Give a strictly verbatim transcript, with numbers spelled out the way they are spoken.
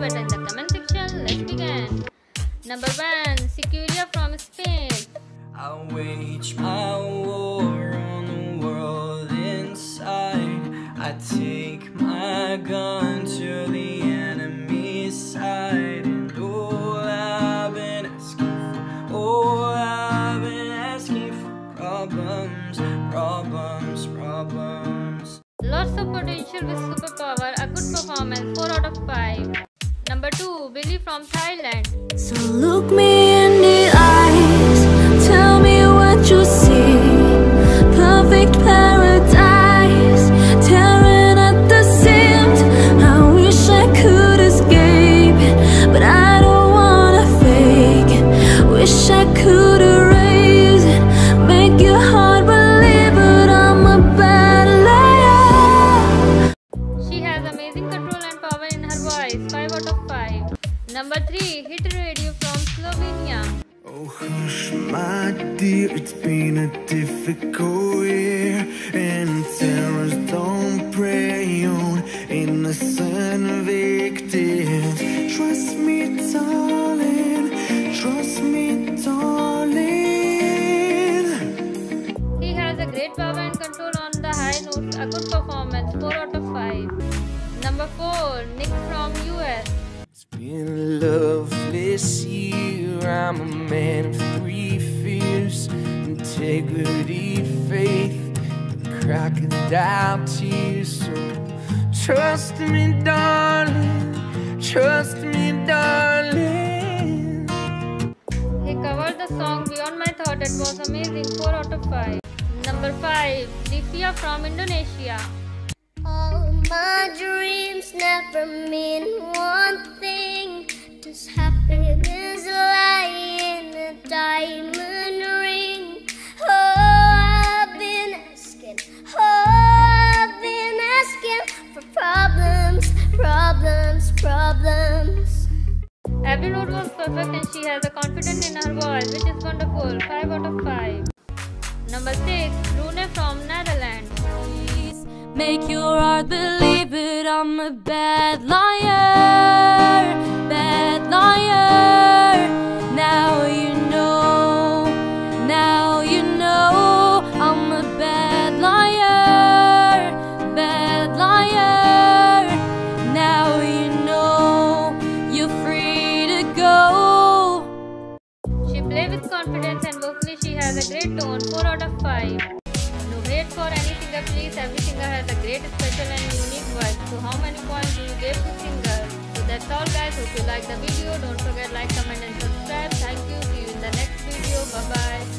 better in the comment section. Let's begin. Number one, Securia from Spain. I wage my war on the world inside. I take my gun to the enemy's side. And all I've been asking for, all I've been asking for, problems, problems, problems. Lots of potential with superpower, a good performance, four out of five. Number two, Billy from Thailand. So look me in the eyes, tell me what you see. Perfect paradise, tearing at the seams. I wish I could escape it, but I don't wanna fake it. Wish I could erase it, make your heart believe it. I'm a bad liar. She has amazing control and power in her voice, five out of five. Number three, Hitradio from Slovenia. Oh hush my dear, it's been a difficult year, and terrors don't prey on innocent victims. Trust me darling, trust me darling. He has a great power and control on the high notes, a good performance, four out of five. Number four, Nick from U S. It's been a loveless year, I'm a man of three fears: integrity, faith, and crocodile tears. So trust me darling, trust me darling. He covered the song Beyond My Thought, it was amazing, four out of five. Number five, Lifia from Indonesia. All my dreams never mean one thing. This happiness lies in a diamond ring. Oh, I've been asking, oh, I've been asking for problems, problems, problems. Every note was perfect and she has a confidence in her voice, which is wonderful, five out of five. Number six, Rune from Netherlands. Make your heart believe it, I'm a bad liar, bad liar. Now you know, now you know, I'm a bad liar, bad liar. Now you know, you're free to go. She plays with confidence and vocally she has a great tone, four out of five. For any singer, please, every singer has a great, special and unique voice. So how many points do you give to singer? So that's all guys, hope you like the video. Don't forget like, comment and subscribe. Thank you, see you in the next video. Bye bye.